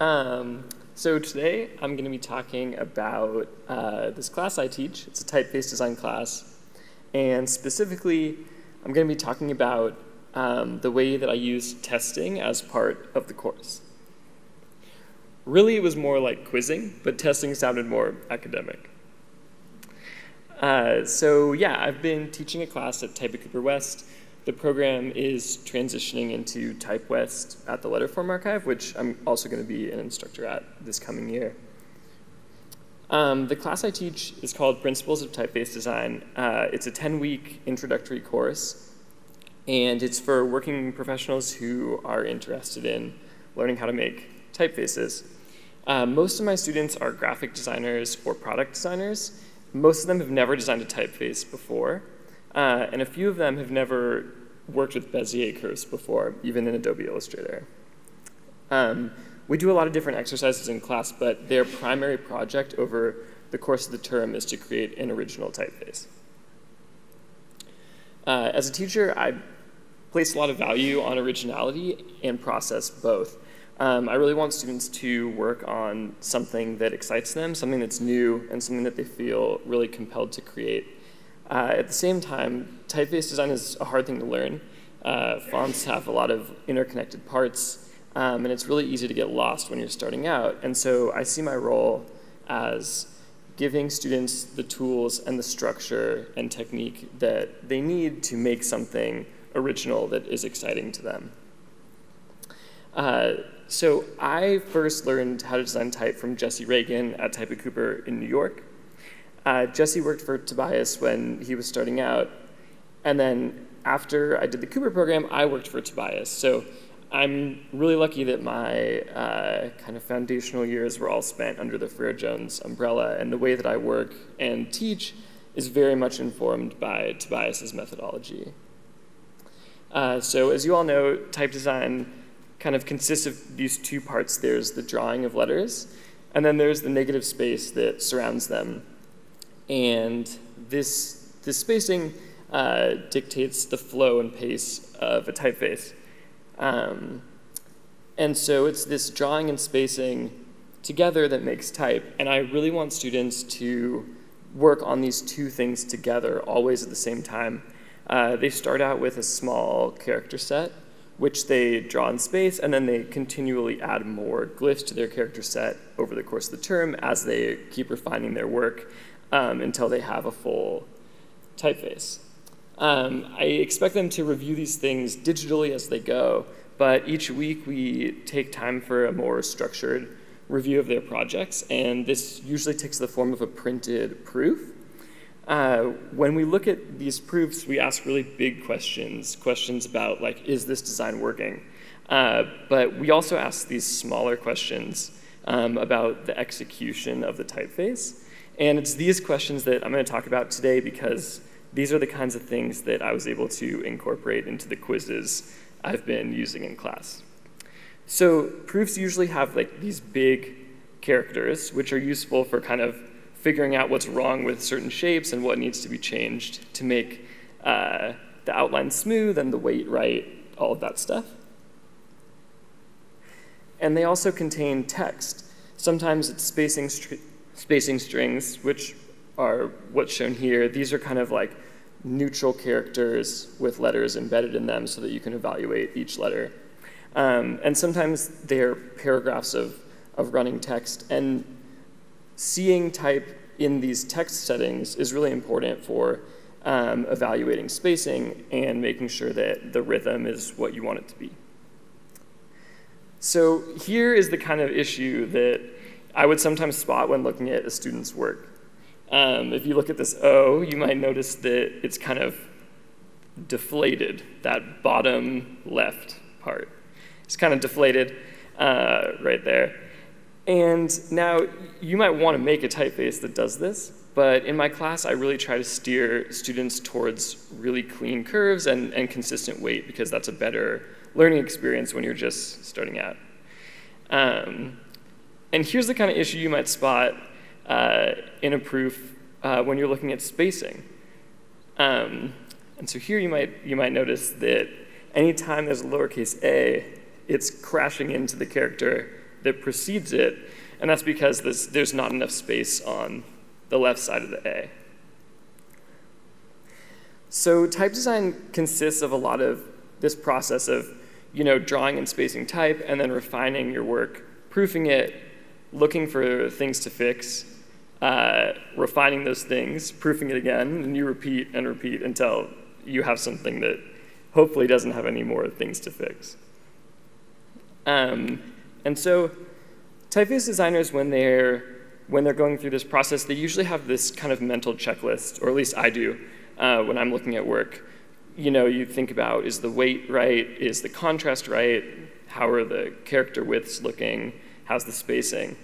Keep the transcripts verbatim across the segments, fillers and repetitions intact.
Um, so today I'm going to be talking about uh, this class I teach. It's a typeface design class. And specifically, I'm going to be talking about um, the way that I used testing as part of the course. Really, it was more like quizzing, but testing sounded more academic. Uh, so yeah, I've been teaching a class at Type at Cooper West. The program is transitioning into Type West at the Letterform Archive, which I'm also going to be an instructor at this coming year. Um, the class I teach is called Principles of Typeface Design. Uh, it's a ten-week introductory course, and it's for working professionals who are interested in learning how to make typefaces. Uh, most of my students are graphic designers or product designers. Most of them have never designed a typeface before, uh, and a few of them have never worked with Bezier curves before, even in Adobe Illustrator. Um, we do a lot of different exercises in class, but their primary project over the course of the term is to create an original typeface. Uh, as a teacher, I place a lot of value on originality and process both. Um, I really want students to work on something that excites them, something that's new, and something that they feel really compelled to create. Uh, at the same time, typeface design is a hard thing to learn. Uh, fonts have a lot of interconnected parts, um, and it's really easy to get lost when you're starting out. And so I see my role as giving students the tools and the structure and technique that they need to make something original that is exciting to them. Uh, So I first learned how to design type from Jesse Reagan at Type at Cooper in New York. Uh, Jesse worked for Tobias when he was starting out. And then after I did the Cooper program, I worked for Tobias. So I'm really lucky that my uh, kind of foundational years were all spent under the Frere Jones umbrella. And the way that I work and teach is very much informed by Tobias's methodology. Uh, so as you all know, type design kind of consists of these two parts. There's the drawing of letters, and then there's the negative space that surrounds them. And this, this spacing uh, dictates the flow and pace of a typeface. Um, and so it's this drawing and spacing together that makes type. And I really want students to work on these two things together, always at the same time. Uh, they start out with a small character set, which they draw in space, and then they continually add more glyphs to their character set over the course of the term as they keep refining their work um, until they have a full typeface. Um, I expect them to review these things digitally as they go, but each week we take time for a more structured review of their projects, and this usually takes the form of a printed proof. Uh, when we look at these proofs, we ask really big questions, questions about, like, is this design working? Uh, but we also ask these smaller questions um, about the execution of the typeface. And it's these questions that I'm going to talk about today, because these are the kinds of things that I was able to incorporate into the quizzes I've been using in class. So proofs usually have, like, these big characters, which are useful for kind of figuring out what's wrong with certain shapes and what needs to be changed to make uh, the outline smooth and the weight right, all of that stuff. And they also contain text. Sometimes it's spacing, str spacing strings, which are what's shown here. These are kind of like neutral characters with letters embedded in them so that you can evaluate each letter. Um, and sometimes they're paragraphs of, of running text. And seeing type in these text settings is really important for um, evaluating spacing and making sure that the rhythm is what you want it to be. So here is the kind of issue that I would sometimes spot when looking at a student's work. Um, if you look at this O, you might notice that it's kind of deflated, that bottom left part. It's kind of deflated uh, right there. And now, you might want to make a typeface that does this, but in my class, I really try to steer students towards really clean curves and, and consistent weight, because that's a better learning experience when you're just starting out. Um, and here's the kind of issue you might spot uh, in a proof uh, when you're looking at spacing. Um, and so here you might, you might notice that anytime there's a lowercase a, it's crashing into the character that precedes it, and that's because this, there's not enough space on the left side of the A. So type design consists of a lot of this process of, you know, drawing and spacing type and then refining your work, proofing it, looking for things to fix, uh, refining those things, proofing it again, and you repeat and repeat until you have something that hopefully doesn't have any more things to fix. Um, and so typeface designers, when they're, when they're going through this process, they usually have this kind of mental checklist, or at least I do, uh, when I'm looking at work. You know, you think about, is the weight right? Is the contrast right? How are the character widths looking? How's the spacing?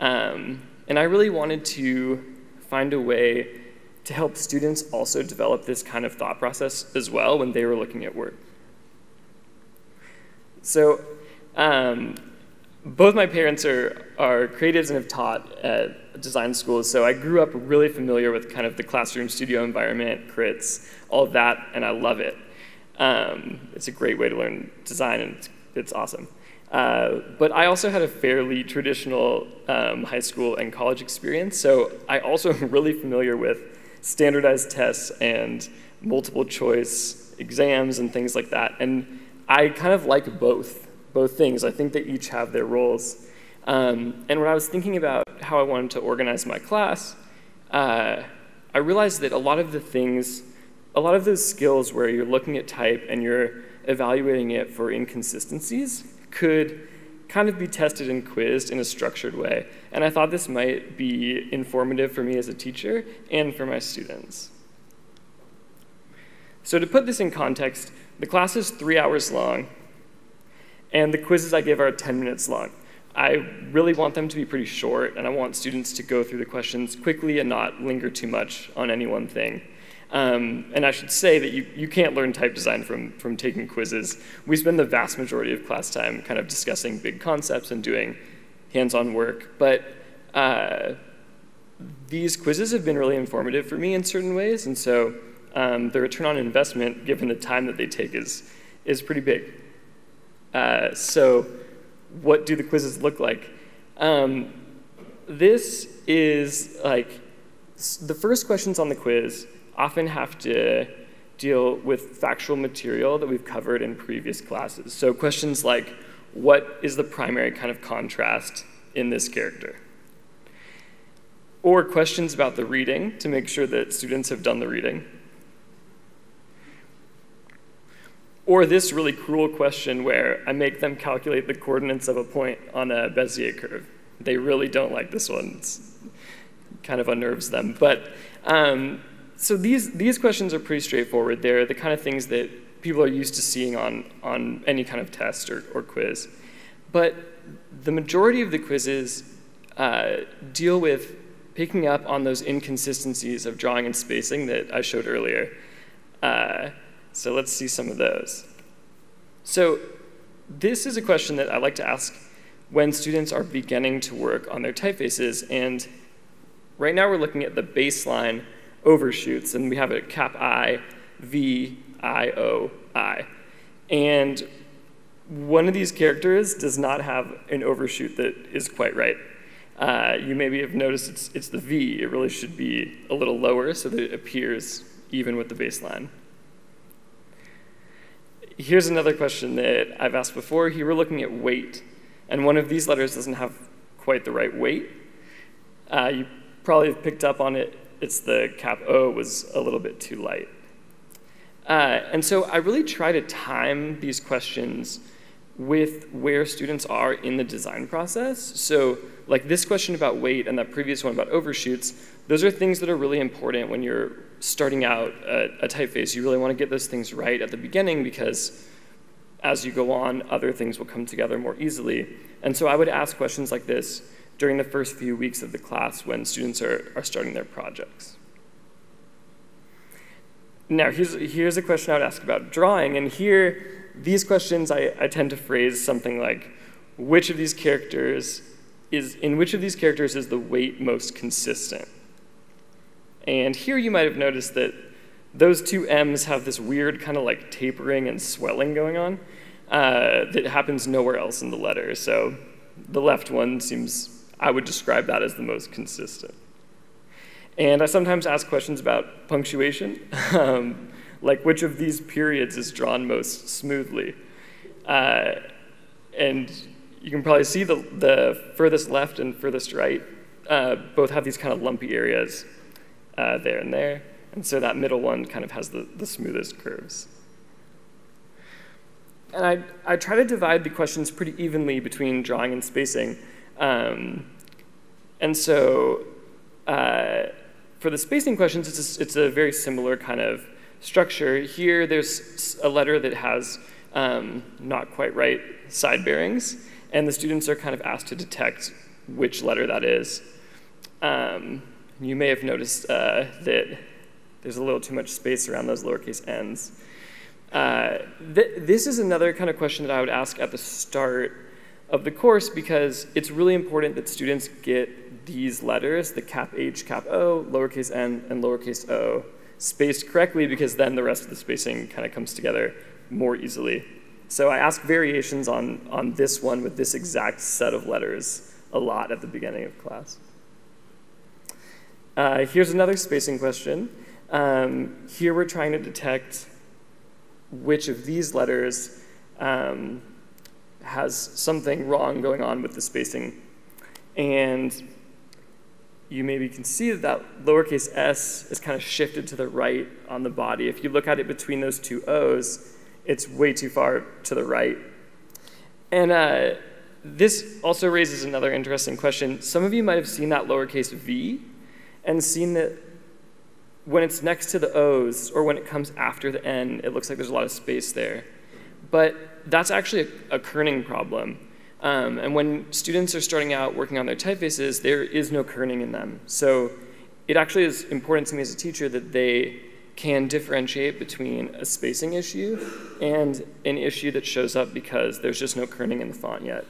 Um, and I really wanted to find a way to help students also develop this kind of thought process as well when they were looking at work. So um, both my parents are, are creatives and have taught at design schools, so I grew up really familiar with kind of the classroom studio environment, crits, all of that, and I love it. Um, it's a great way to learn design, and it's, it's awesome. Uh, but I also had a fairly traditional um, high school and college experience, so I also am really familiar with standardized tests and multiple choice exams and things like that, and I kind of like both, both things. I think they each have their roles. Um, and when I was thinking about how I wanted to organize my class, uh, I realized that a lot of the things, a lot of those skills where you're looking at type and you're evaluating it for inconsistencies could kind of be tested and quizzed in a structured way. And I thought this might be informative for me as a teacher and for my students. So to put this in context, the class is three hours long, and the quizzes I give are ten minutes long. I really want them to be pretty short, and I want students to go through the questions quickly and not linger too much on any one thing. Um, and I should say that you, you can't learn type design from, from taking quizzes. We spend the vast majority of class time kind of discussing big concepts and doing hands-on work, but uh, these quizzes have been really informative for me in certain ways, and so um, the return on investment, given the time that they take, is, is pretty big. Uh, so what do the quizzes look like? Um, this is like, the first questions on the quiz often have to deal with factual material that we've covered in previous classes. So questions like, what is the primary kind of contrast in this character? Or questions about the reading to make sure that students have done the reading. Or this really cruel question where I make them calculate the coordinates of a point on a Bezier curve. They really don't like this one. It kind of unnerves them. But, um, So these, these questions are pretty straightforward. They're the kind of things that people are used to seeing on, on any kind of test or, or quiz. But the majority of the quizzes uh, deal with picking up on those inconsistencies of drawing and spacing that I showed earlier. Uh, so let's see some of those. So this is a question that I like to ask when students are beginning to work on their typefaces. And right now we're looking at the baseline overshoots, and we have a cap I, V, I, O, I. And one of these characters does not have an overshoot that is quite right. Uh, you maybe have noticed it's, it's the V. It really should be a little lower so that it appears even with the baseline. Here's another question that I've asked before. Here we're looking at weight, and one of these letters doesn't have quite the right weight. Uh, you probably have picked up on it. It's the cap O was a little bit too light. Uh, and so I really try to time these questions with where students are in the design process. So like this question about weight and that previous one about overshoots, those are things that are really important when you're starting out a, a typeface. You really want to get those things right at the beginning because as you go on, other things will come together more easily. And so I would ask questions like this during the first few weeks of the class when students are, are starting their projects. Now, here's, here's a question I would ask about drawing, and here, these questions I, I tend to phrase something like, which of these characters is, in which of these characters is the weight most consistent? And here you might have noticed that those two M's have this weird kind of like tapering and swelling going on uh, that happens nowhere else in the letter, so the left one seems, I would describe that as the most consistent. And I sometimes ask questions about punctuation, um, like which of these periods is drawn most smoothly. Uh, and you can probably see the, the furthest left and furthest right uh, both have these kind of lumpy areas uh, there and there. And so that middle one kind of has the, the smoothest curves. And I, I try to divide the questions pretty evenly between drawing and spacing. Um, and so uh, for the spacing questions, it's a, it's a very similar kind of structure. Here, there's a letter that has um, not quite right side bearings, and the students are kind of asked to detect which letter that is. Um, you may have noticed uh, that there's a little too much space around those lowercase n's. Uh, th this is another kind of question that I would ask at the start of the course, because it's really important that students get these letters, the cap H, cap O, lowercase n, and lowercase o, spaced correctly, because then the rest of the spacing kind of comes together more easily. So I ask variations on, on this one with this exact set of letters a lot at the beginning of class. Uh, here's another spacing question. Um, here we're trying to detect which of these letters um, has something wrong going on with the spacing. And you maybe can see that, that lowercase s is kind of shifted to the right on the body. If you look at it between those two O's, it's way too far to the right. And uh, this also raises another interesting question. Some of you might have seen that lowercase v and seen that when it's next to the O's or when it comes after the N, it looks like there's a lot of space there. But that's actually a, a kerning problem. Um, and when students are starting out working on their typefaces, there is no kerning in them. So it actually is important to me as a teacher that they can differentiate between a spacing issue and an issue that shows up because there's just no kerning in the font yet.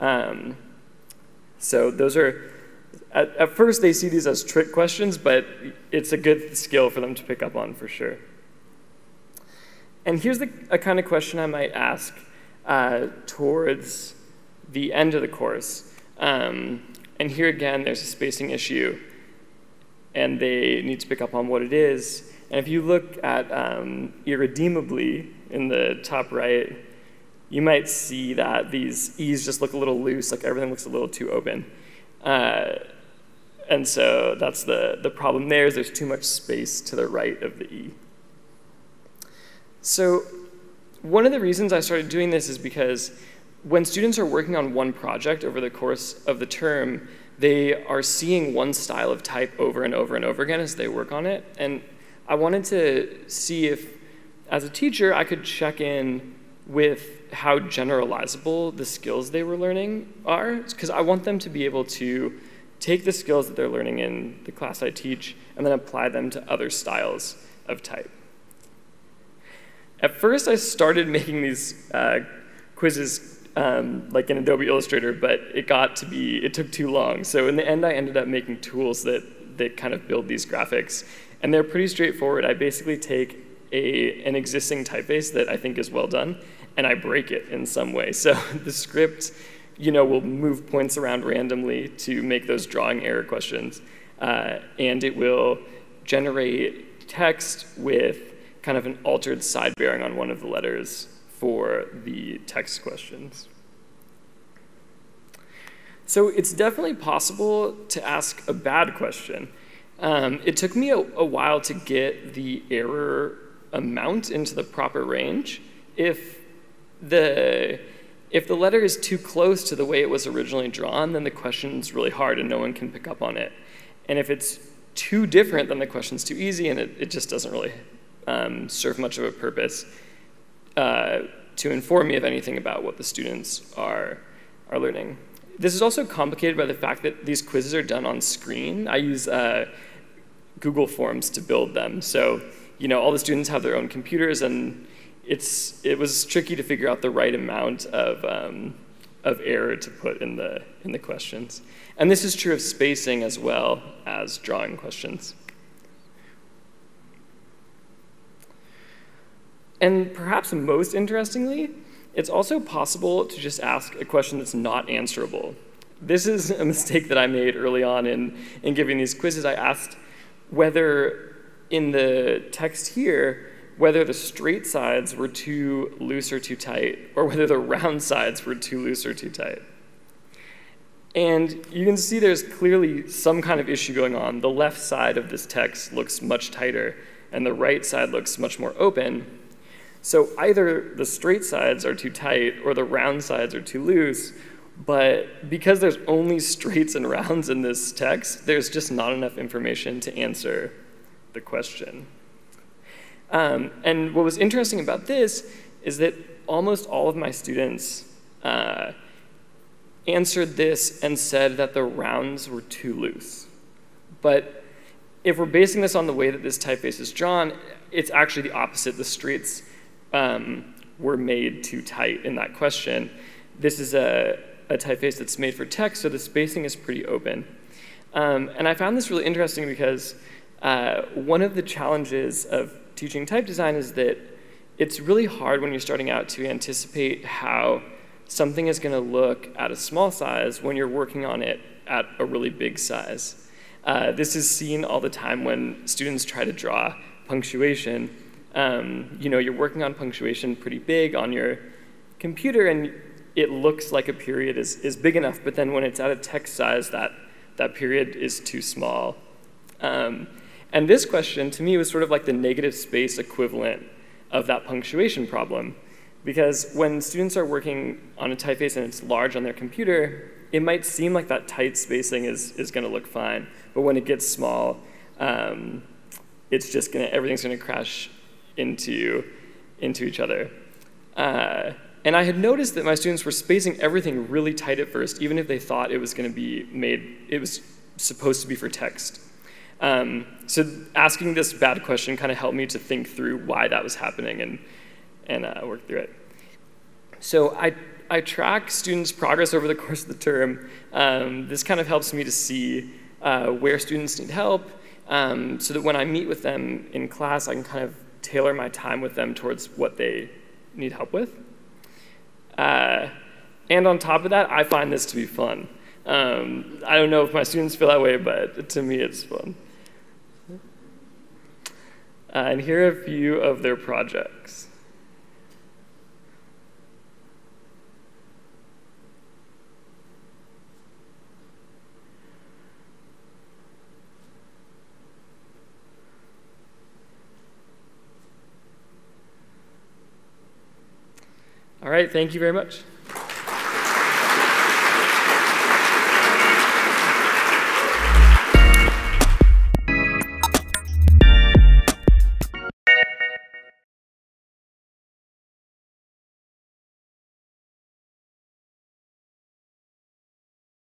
Um, so those are, at, at first they see these as trick questions, but it's a good skill for them to pick up on for sure. And here's the, a kind of question I might ask uh, towards the end of the course. Um, and here again, there's a spacing issue, and they need to pick up on what it is. And if you look at um, irredeemably in the top right, you might see that these E's just look a little loose, like everything looks a little too open. Uh, and so that's the, the problem there, is there's too much space to the right of the E. So one of the reasons I started doing this is because when students are working on one project over the course of the term, they are seeing one style of type over and over and over again as they work on it. And I wanted to see if, as a teacher, I could check in with how generalizable the skills they were learning are, because I want them to be able to take the skills that they're learning in the class I teach and then apply them to other styles of type. At first, I started making these uh, quizzes um, like in Adobe Illustrator, but it got to be, it took too long. So in the end, I ended up making tools that, that kind of build these graphics. And they're pretty straightforward. I basically take a, an existing typeface that I think is well done, and I break it in some way. So the script, you know, will move points around randomly to make those drawing error questions. Uh, and it will generate text with kind of an altered side bearing on one of the letters for the text questions. So it's definitely possible to ask a bad question. Um, it took me a, a while to get the error amount into the proper range. If the, if the letter is too close to the way it was originally drawn, then the question's really hard and no one can pick up on it. And if it's too different, then the question's too easy and it, it just doesn't really Um, serve much of a purpose uh, to inform me of anything about what the students are, are learning. This is also complicated by the fact that these quizzes are done on screen. I use uh, Google Forms to build them. So, you know, all the students have their own computers, and it's, it was tricky to figure out the right amount of, um, of error to put in the, in the questions. And this is true of spacing as well as drawing questions. And perhaps most interestingly, It's also possible to just ask a question that's not answerable. This is a mistake that I made early on in, in giving these quizzes. I asked whether in the text here, whether the straight sides were too loose or too tight, or whether the round sides were too loose or too tight. And you can see there's clearly some kind of issue going on. The left side of this text looks much tighter, and the right side looks much more open. So either the straight sides are too tight, or the round sides are too loose, but because there's only straights and rounds in this text, there's just not enough information to answer the question. Um, and what was interesting about this is that almost all of my students uh, answered this and said that the rounds were too loose. But if we're basing this on the way that this typeface is drawn, it's actually the opposite. The straights um, were made too tight in that question. This is a, a typeface that's made for text, so the spacing is pretty open. Um, and I found this really interesting because uh, one of the challenges of teaching type design is that it's really hard when you're starting out to anticipate how something is going to look at a small size when you're working on it at a really big size. Uh, this is seen all the time when students try to draw punctuation. Um, you know, you're working on punctuation pretty big on your computer, and it looks like a period is, is big enough, but then when it's at a text size, that, that period is too small. Um, and this question, to me, was sort of like the negative space equivalent of that punctuation problem. Because when students are working on a typeface and it's large on their computer, it might seem like that tight spacing is, is going to look fine. But when it gets small, um, it's just going to, everything's going to crash into, into each other. Uh, and I had noticed that my students were spacing everything really tight at first, even if they thought it was going to be made, it was supposed to be for text. Um, so asking this bad question kind of helped me to think through why that was happening and, and uh, work through it. So I, I track students' progress over the course of the term. Um, this kind of helps me to see uh, where students need help um, so that when I meet with them in class, I can kind of tailor my time with them towards what they need help with. Uh, and on top of that, I find this to be fun. Um, I don't know if my students feel that way, but to me, it's fun. Uh, and here are a few of their projects. All right, thank you very much.